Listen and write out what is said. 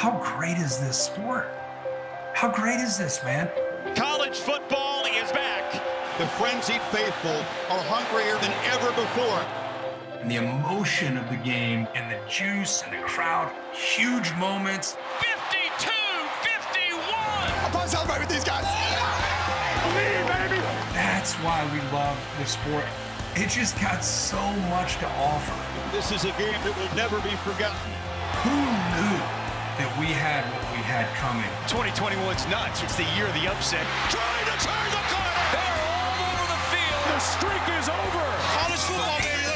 How great is this sport? How great is this, man? College football is back. The frenzied faithful are hungrier than ever before. And the emotion of the game and the juice and the crowd, huge moments. 52, 51. I'm going to celebrate with these guys. Believe, baby. That's why we love this sport. It just got so much to offer. This is a game that will never be forgotten. Who knew that we had what we had coming? 2021's nuts. It's the year of the upset. Trying to turn the corner. They're all over the field. The streak is over. College football, baby.